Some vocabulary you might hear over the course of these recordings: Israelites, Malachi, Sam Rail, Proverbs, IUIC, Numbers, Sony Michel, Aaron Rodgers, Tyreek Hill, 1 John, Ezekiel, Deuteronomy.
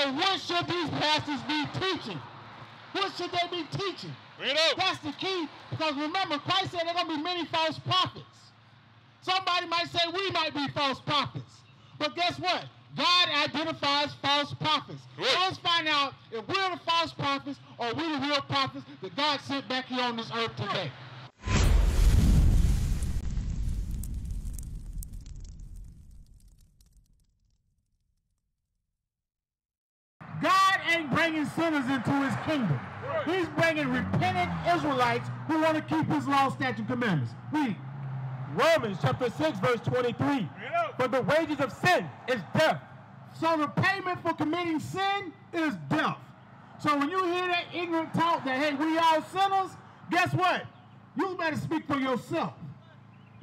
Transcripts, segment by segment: So what should these pastors be teaching? What should they be teaching? Bring it up. That's the key, because remember, Christ said there are going to be many false prophets. Somebody might say we might be false prophets. But guess what? God identifies false prophets. Right. So let's find out if we're the false prophets or we're the real prophets that God sent back here on this earth today. God ain't bringing sinners into his kingdom. Right. He's bringing repentant Israelites who want to keep his law, statute, and commandments. Read. Romans chapter 6, verse 23. For the wages of sin is death. So the payment for committing sin is death. So when you hear that ignorant talk that, hey, we all sinners, guess what? You better speak for yourself.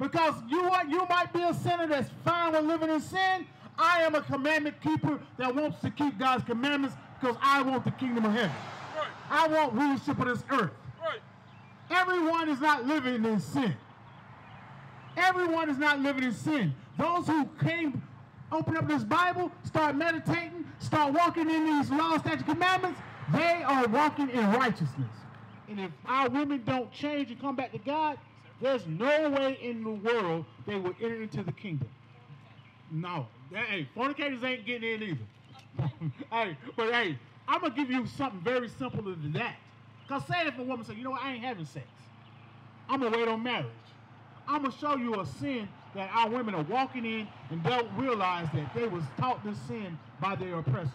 Because you what? You might be a sinner that's fine with living in sin. I am a commandment keeper that wants to keep God's commandments because I want the kingdom of heaven. Right. I want rulership of this earth. Right. Everyone is not living in sin. Everyone is not living in sin. Those who came, open up this Bible, start meditating, start walking in these laws, statutes, commandments, they are walking in righteousness. And if our women don't change and come back to God, there's no way in the world they will enter into the kingdom. No. Hey, fornicators ain't getting in either. Hey, but hey, I'm going to give you something very simple than that. Because say if a woman says, you know what, I ain't having sex. I'm going to wait on marriage. I'm going to show you a sin that our women are walking in and don't realize that they was taught this sin by their oppressors.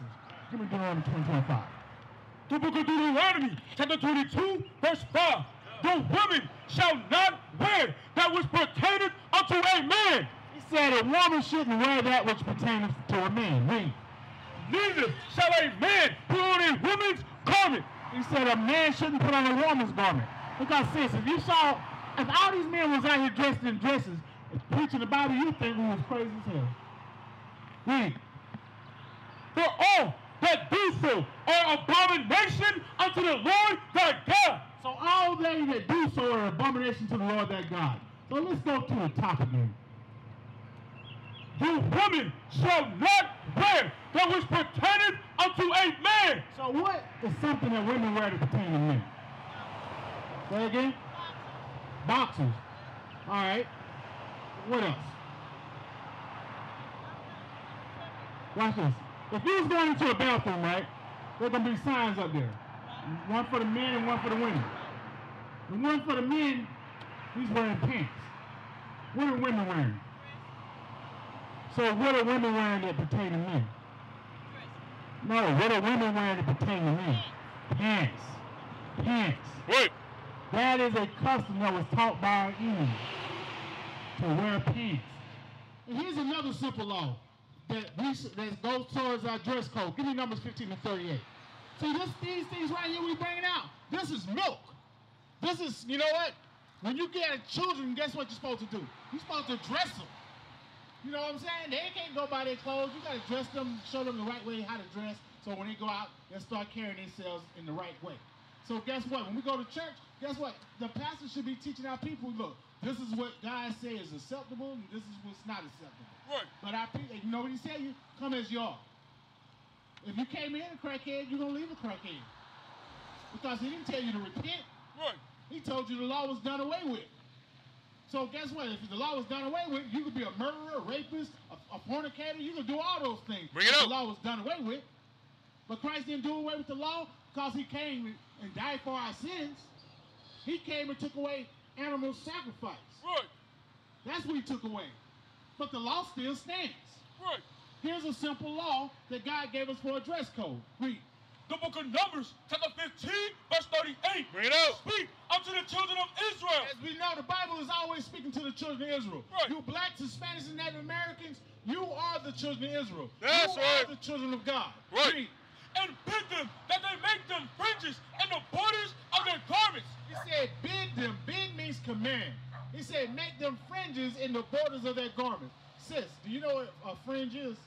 Give me Deuteronomy 20:25. The book of Deuteronomy, chapter 22, verse 5. The woman shall not wear that which pertaineth unto a man. He said a woman shouldn't wear that which pertaineth to a man. Read. Neither shall a man put on a woman's garment. He said a man shouldn't put on a woman's garment. Because sis, if you saw, if all these men was out here dressed in dresses and preaching the Bible, you think we was crazy as hell. Read. For all that do so are abomination unto the Lord thy God. So all they that do so are abomination to the Lord thy God. So let's go to the topic here. The woman shall not wear that which pertaineth unto a man. So what is something that women wear that pertain to men? Say again. Boxers. All right. What else? Watch this. If you was going into a bathroom, right, there's going to be signs up there. One for the men and one for the women. The one for the men, he's wearing pants. What are women wearing? So what are women wearing that pertain to men? No, what are women wearing that pertain to men? Pants. Pants. What? That is a custom that was taught by our enemy, to wear pants. And here's another simple law that goes towards our dress code. Give me Numbers 15:38. See, these things right here we bringing out, this is milk. This is, you know what? When you get children, guess what you're supposed to do? You're supposed to dress them. You know what I'm saying? They can't go by their clothes. You got to dress them, show them the right way how to dress, so when they go out, they start carrying themselves in the right way. So guess what? When we go to church, guess what? The pastor should be teaching our people, look, this is what God says is acceptable, and this is what's not acceptable. Right. But our people, you know what he said? You come as you are. If you came in a crackhead, you're going to leave a crackhead. Because he didn't tell you to repent. Right. He told you the law was done away with. So guess what? If the law was done away with, you could be a murderer, a rapist, a fornicator. You could do all those things. Bring it up. The law was done away with. But Christ didn't do away with the law because he came and died for our sins. He came and took away animal sacrifice. Right. That's what he took away. But the law still stands. Right. Here's a simple law that God gave us for a dress code. Read. The book of Numbers, chapter 15, verse 38. Bring it up. Speak unto the children of Israel. As we know, the Bible is always speaking to the children of Israel. Right. You blacks, Hispanics, and Native Americans, you are the children of Israel. That's you right. You are the children of God. Right. Read. And bid them that they make them fringes and the borders of their garments. He said, bid them. Bid means command. He said, make them fringes in the borders of their garments. Sis, do you know what a fringe is?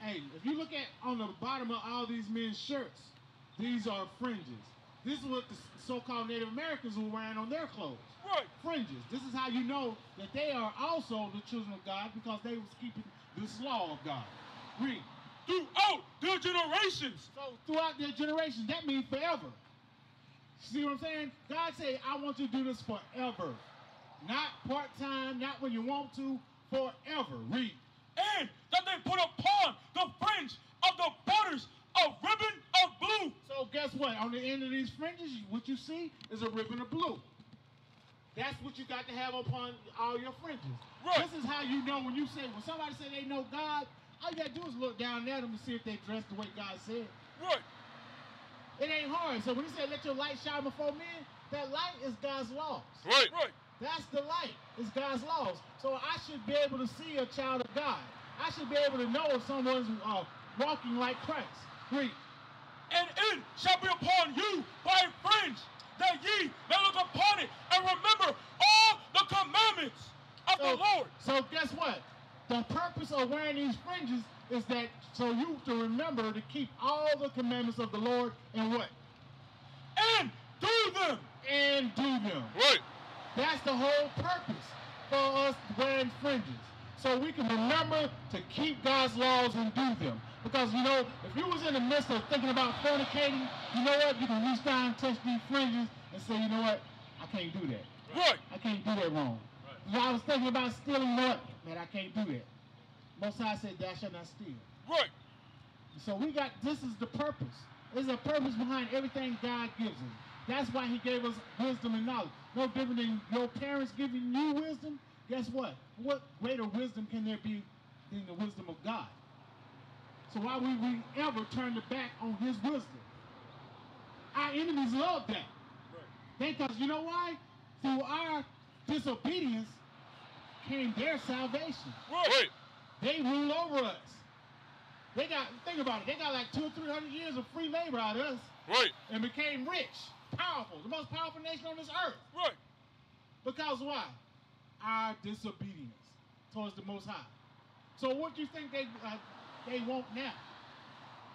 Hey, if you look at on the bottom of all these men's shirts, these are fringes. This is what the so-called Native Americans were wearing on their clothes. Right. Fringes. This is how you know that they are also the children of God because they was keeping this law of God. Read. throughout their generations. So throughout their generations, that means forever. See what I'm saying? God said, I want you to do this forever. Not part-time, not when you want to, forever. Read. And that they put upon the fringe of the borders a ribbon of blue. So guess what? On the end of these fringes, what you see is a ribbon of blue. That's what you got to have upon all your fringes. Right. This is how you know when you say, when somebody say they know God, all you got to do is look down at them and see if they dress the way God said. Right. It ain't hard. So when he said, let your light shine before men, that light is God's laws. Right, right. That's the light, is God's laws. So I should be able to see a child of God. I should be able to know if someone's walking like Christ. Read. And it shall be upon you by fringe, that ye may look upon it and remember all the commandments of the Lord. So guess what? The purpose of wearing these fringes is that so you to remember to keep all the commandments of the Lord and what? And do them. And do them. Right. That's the whole purpose for us wearing fringes. So we can remember to keep God's laws and do them. Because, you know, if you was in the midst of thinking about fornicating, you know what? You can reach down and touch these fringes and say, you know what? I can't do that. Right. I can't do that wrong. Right. You know, I was thinking about stealing what? Man, I can't do that. Most High said, thou shalt not steal. Right. So we got, this is the purpose. There's a purpose behind everything God gives us. That's why he gave us wisdom and knowledge. No different than your parents giving you wisdom. Guess what? What greater wisdom can there be than the wisdom of God? So why would we ever turn the back on his wisdom? Our enemies love that. Right. Because you know why? Through our disobedience came their salvation. Right. They rule over us. They got, think about it, they got like 200 or 300 years of free labor out of us. Right. And became rich. Powerful, the most powerful nation on this earth. Right. Because why? Our disobedience towards the Most High. So what do you think they want now?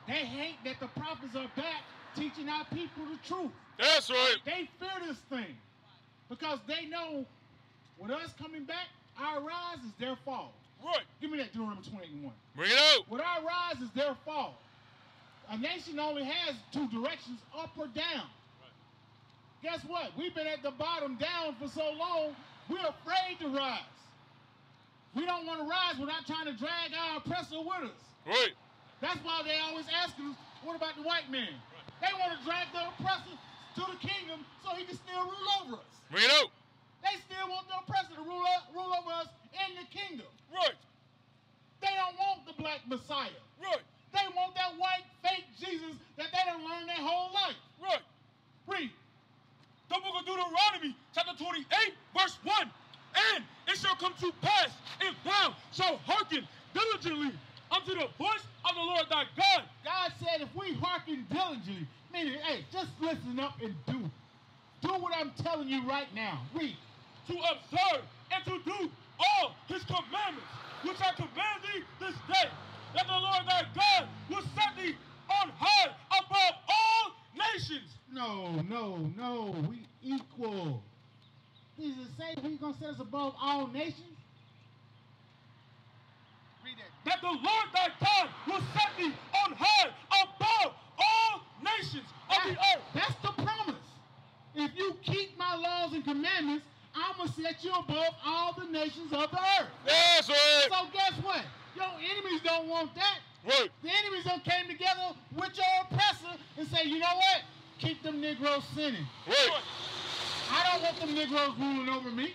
They hate that the prophets are back teaching our people the truth. That's right. They fear this thing because they know with us coming back, our rise is their fall. Right. Give me that Deuteronomy 28:1. Bring it out. With our rise is their fall. A nation only has two directions, up or down. Guess what? We've been at the bottom down for so long, we're afraid to rise. We don't want to rise without trying to drag our oppressor with us. Right. That's why they always ask us, what about the white man? Right. They want to drag the oppressor to the kingdom so he can still rule over us. Bring it out. They still want the oppressor to rule over us in the kingdom. Right. They don't want the black Messiah. Right. They want that white fake Jesus that they done learned their whole life. Right. Read. The book of Deuteronomy, chapter 28, verse 1. And it shall come to pass, if thou shalt hearken diligently unto the voice of the Lord thy God. God said if we hearken diligently, meaning, hey, just listen up and do. Do what I'm telling you right now. Read. To observe and to do all his commandments, which I command thee this day, that the Lord thy God will set thee on high above all nations. No, no, no. We equal. Jesus say he's going to set us above all nations. Read it. That the Lord thy God will set thee on high above all nations of the earth. That's the promise. If you keep my laws and commandments, I'm going to set you above all the nations of the earth. That's right. So guess what? Your enemies don't want that. Right. The enemies don't came together with your oppressor and say, you know what? Keep them Negroes sinning. Right. I don't want them Negroes ruling over me.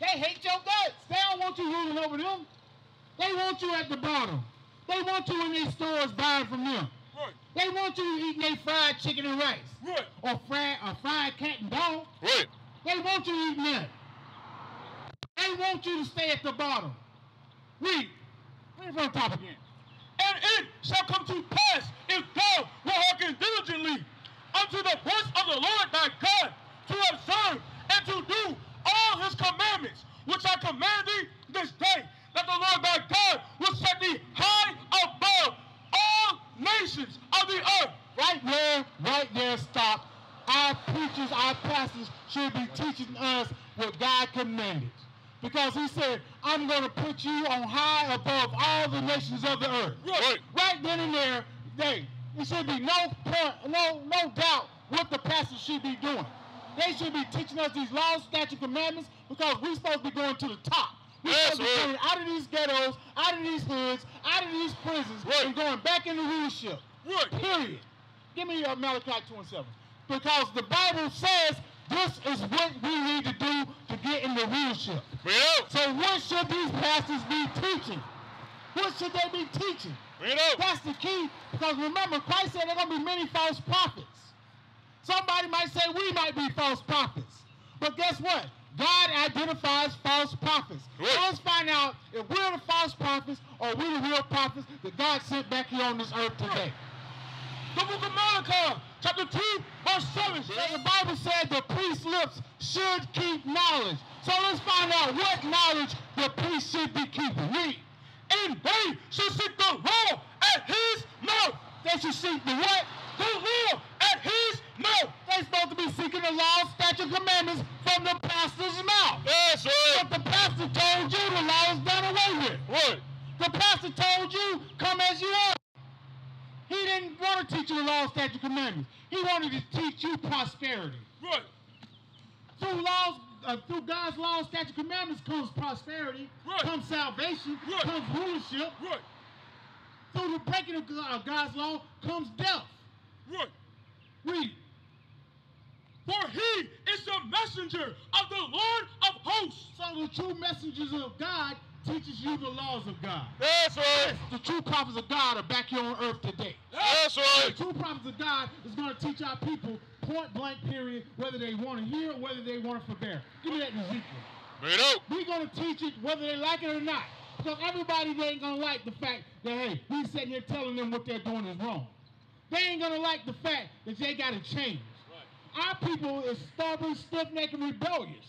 They hate your guts. They don't want you ruling over them. They want you at the bottom. They want you in their stores buying from them. Right. They want you eating their fried chicken and rice. Right. Or fried cat and dog. Right. They want you eating that. They want you to stay at the bottom. Read. Read from the top again. And it shall come to pass if thou wilt hearken diligently unto the voice of the Lord thy God, to observe and to do all his commandments, which I command thee this day, that the Lord thy God will set thee high above all nations of the earth. Right there, stop. Our preachers, our pastors should be teaching us what God commanded. Because he said, I'm going to put you on high above all the nations of the earth. Right, right then and there, there should be no doubt what the pastor should be doing. They should be teaching us these laws, statutes, commandments, because we're supposed to be going to the top. We're supposed to be coming out of these ghettos, out of these hoods, out of these prisons, and going back into rulership. Right. Period. Give me Malachi 2:7. Because the Bible says this is what we need to do to get in the rulership. So what should these pastors be teaching? What should they be teaching? That's the key, because remember, Christ said there are going to be many false prophets. Somebody might say we might be false prophets. But guess what? God identifies false prophets. So let's find out if we're the false prophets or we're the real prophets that God sent back here on this earth today. The book of Malachi, chapter 2, verse 7, the Bible said the priest's lips should keep knowledge. So let's find out what knowledge the priest should be keeping. Read. And they should seek the law at his mouth. They should seek the what? The law at his mouth. They're supposed to be seeking the law, statute, commandments from the pastor's mouth. That's right. But the pastor told you the law is done away with. What? The pastor told you, come as you are. He didn't want to teach you the law, statute, commandments. He wanted to teach you prosperity. Right. Through laws, through God's law, statute, commandments comes prosperity, comes salvation, comes rulership. Through the breaking of God's law comes death. Read. For he is the messenger of the Lord of hosts. So the true messengers of God teaches you the laws of God. That's right. Yes, the true prophets of God are back here on earth today. That's right. The true prophets of God is going to teach our people point blank period whether they want to hear or whether they want to forbear. Give me that in Ezekiel. We're going to teach it whether they like it or not. Because everybody, they ain't going to like the fact that, hey, we sitting here telling them what they're doing is wrong. They ain't going to like the fact that they got to change. Right. Our people is stubborn, stiff-necked, and rebellious.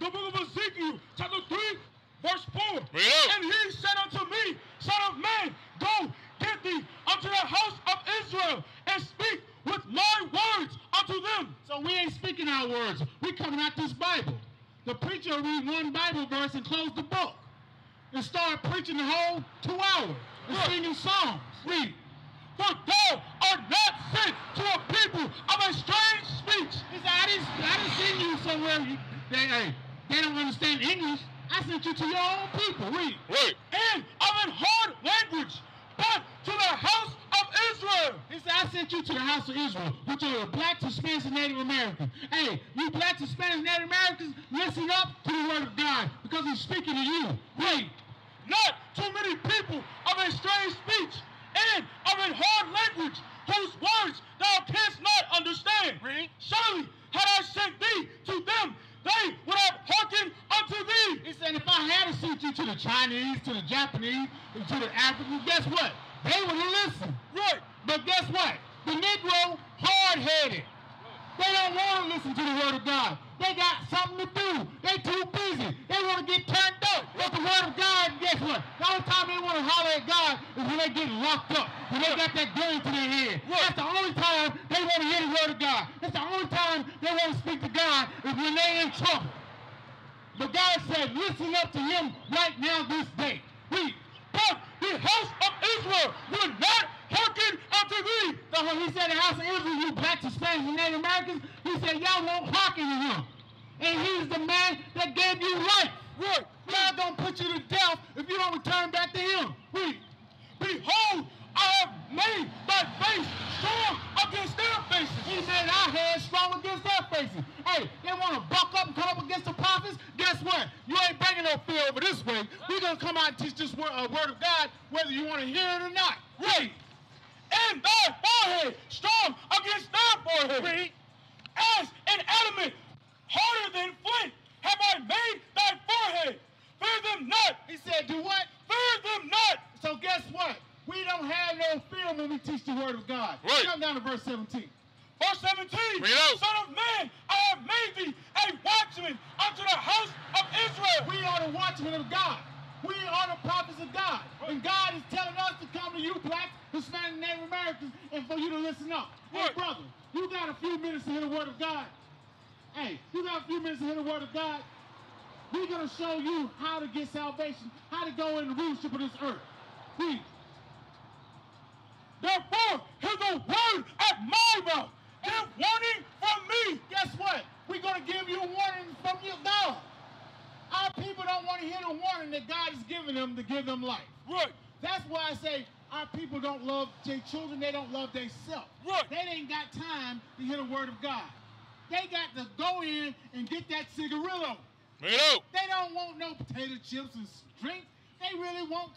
The book of Ezekiel, chapter 3, verse 4. And he said unto me, Son of man, go get thee unto the house of Israel and speak with my words unto them. So we ain't speaking our words. We coming out this Bible. The preacher will read one Bible verse and close the book and start preaching the whole 2 hours and singing songs. Read. For thou art not sent to a people of a strange speech. I didn't send you somewhere they don't understand English. I sent you to your own people. Read. And of an hard language, but to the house of Israel. He said, I sent you to the house of Israel, which are blacks, Hispanics, and Native Americans. Hey, you blacks, Hispanics, Native Americans, listen up to the word of God, because he's speaking to you. Read. Not too many people of a strange speech and of a hard language, whose words thou canst not understand. Read. Surely had I sent thee to them, they would have hearkened unto thee. He said, if I had sent you to the Chinese, to the Japanese, and to the Africans, guess what? They would have listened. But guess what? The Negro, hard-headed. They don't want to listen to the word of God. They got something to do. They too busy. They want to get turned up. But the word of God, guess what? The only time they want to holler at God is when they get locked up, when they got that gun to their head. That's the only time they want to hear the word of God. That's the only time they want to speak to God is when they're in trouble. But God said, listen up to him right now this day. Read. But the house of Israel would not hearken unto thee. So when he said the house of Israel, you blacks, Hispanics, and Native Americans, he said, y'all won't hearken to him. And he's the man that gave you life. God don't put you to death if you don't return back to him. Read. Behold, I have made thy face strong against their faces. He said, I had strong against their faces. Hey, they want to buck up and come up against the prophets? Guess what? You ain't bringing no fear over this way. We're going to come out and teach this word, word of God, whether you want to hear it or not. Read. And thy forehead strong against their forehead. Read. As an adamant, harder than flint, have I made thy forehead. Fear them not. He said, do what? Fear them not. So guess what? We don't have no fear when we teach the word of God. Come down to verse 17. Verse 17, Son of man, I have made thee a watchman unto the house of Israel. We are the watchmen of God. We are the prophets of God. And God is telling us to come to you blacks, Hispanic, Native Americans, and for you to listen up. Hey, brother, you got a few minutes to hear the word of God. We're going to show you how to get salvation, how to go in and rulership of this earth. Please. Therefore, here's a word at my mouth. Get warning from me. Guess what? We're going to give you warning from your God. Our people don't want to hear the warning that God is giving them to give them life. Right. That's why I say our people don't love their children. They don't love themselves. Right. They ain't got time to hear the word of God. They got to go in and get that cigarillo. Hello. They don't want no potato chips and drink. They really want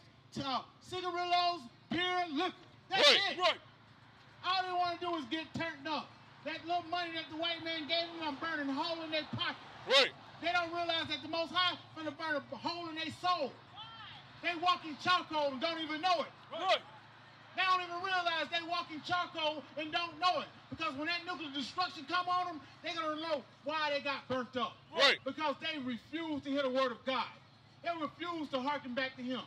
cigarillos, beer, liquor. That's it. Right. All they want to do is get turned up. That little money that the white man gave them, I'm burning a hole in their pocket. Right. They don't realize that the Most High going to burn a hole in their soul. They walk in charcoal and don't even know it. Right. They don't even realize they walk in charcoal and don't know it. Because when that nuclear destruction come on them, they're going to know why they got burnt up. Right. Because they refuse to hear the word of God. They refuse to hearken back to him.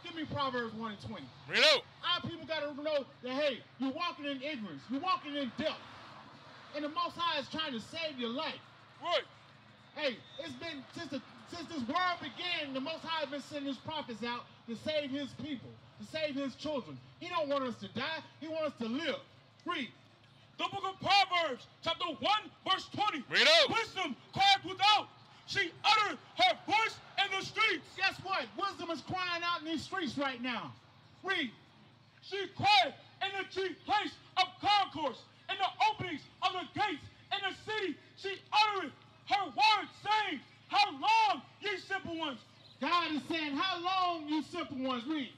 Give me Proverbs 1 and 20. Real. Our people got to know that, hey, you're walking in ignorance. You're walking in death. And the Most High is trying to save your life. Right. Hey, it's been since this world began, the Most High has been sending his prophets out to save his people, to save his children. He don't want us to die. He wants us to live. Read. The book of Proverbs, chapter 1, verse 20. Read out. Wisdom cried without. She uttered her voice in the streets. Guess what? Wisdom is crying out in these streets right now. Read. She cried in the chief place of concourse, in the openings of the gates in the city. She uttered her words, saying, how long, ye simple ones? God is saying, how long, you simple ones? Read.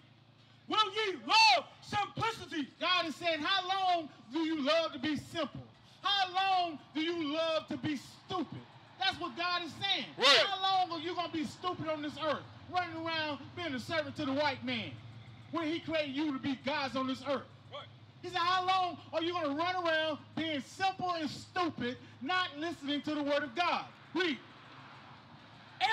Will ye love simplicity? God is saying, how long do you love to be simple? How long do you love to be stupid? That's what God is saying. Right. How long are you going to be stupid on this earth, running around being a servant to the white man when he created you to be gods on this earth? Right. He said, how long are you going to run around being simple and stupid, not listening to the word of God? Read.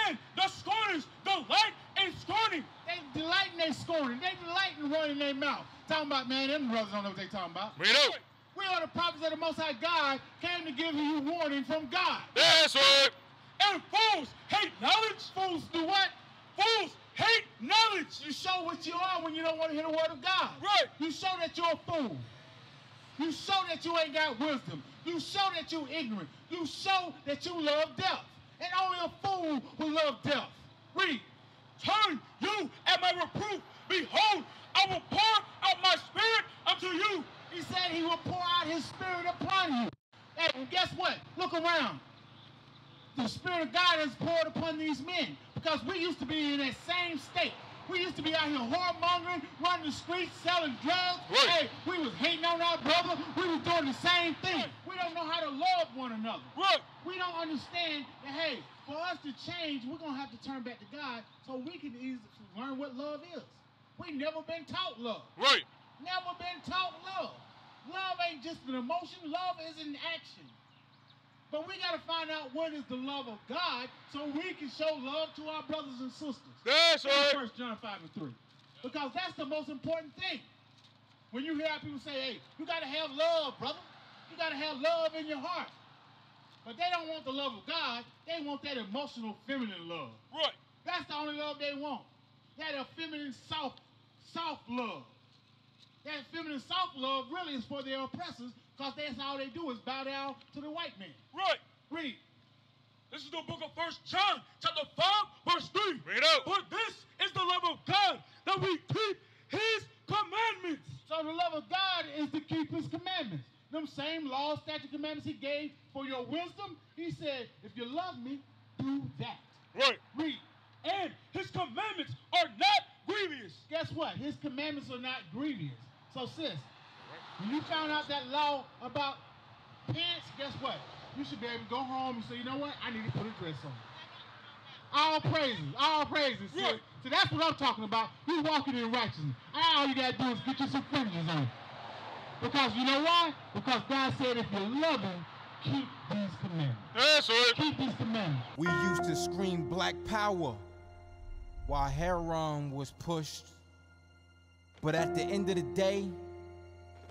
And the scorners delight in scorning. They delight in their scorning. They delight in running their mouth. Talking about, man, them brothers don't know what they talking about. We do. We are the prophets of the Most High God came to give you warning from God. That's right. And fools hate knowledge. Fools do what? Fools hate knowledge. You show what you are when you don't want to hear the word of God. Right. You show that you're a fool. You show that you ain't got wisdom. You show that you're ignorant. You show that you love death. And only a fool will love death. Read. Turn you at my reproof. Behold, I will pour out my spirit unto you. He said he will pour out his spirit upon you. And guess what? Look around. The spirit of God is poured upon these men because we used to be in that same state. We used to be out here whoremongering, running the streets, selling drugs. Right. Hey, we was hating on our brother. We was doing the same thing. Right. We don't know how to love one another. Right. We don't understand that, hey, for us to change, we're going to have to turn back to God so we can easily learn what love is. We've never been taught love. Right. Never been taught love. Love ain't just an emotion. Love is an action. But we got to find out what is the love of God so we can show love to our brothers and sisters. That's right. 1 John 5 and 3. Because that's the most important thing. When you hear people say, hey, you got to have love, brother. You got to have love in your heart. But they don't want the love of God. They want that emotional feminine love. Right. That's the only love they want. That feminine soft love. That feminine soft love really is for their oppressors. Because that's all they do is bow down to the white man. Right. Read. This is the book of 1 John, chapter 5, verse 3. Read out. For this is the love of God, that we keep his commandments. So the love of God is to keep his commandments. Them same laws, statutes, commandments he gave for your wisdom. He said, if you love me, do that. Right. Read. And his commandments are not grievous. Guess what? His commandments are not grievous. So, sis, when you found out that law about pants, guess what? You should be able to go home and say, you know what? I need to put a dress on. All praises. All praises. Yeah. So that's what I'm talking about. You're walking in righteousness. All you got to do is get you some fringes on. Because you know why? Because God said if you're loving, keep these commandments. That's right. Keep these commandments. We used to scream black power while Heron was pushed. But at the end of the day,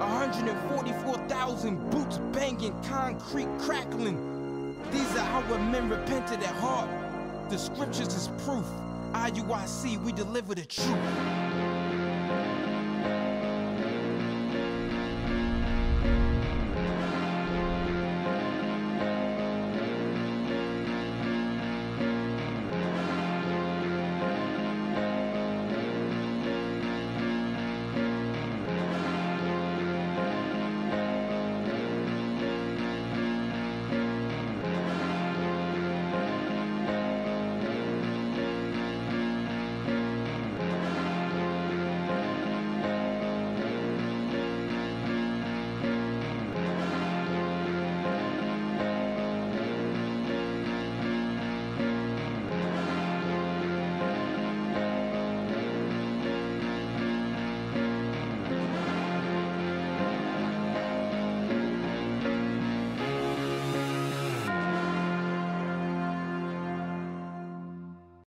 144,000 boots banging, concrete crackling. These are how men repented at heart. The scriptures is proof. IUIC, we deliver the truth.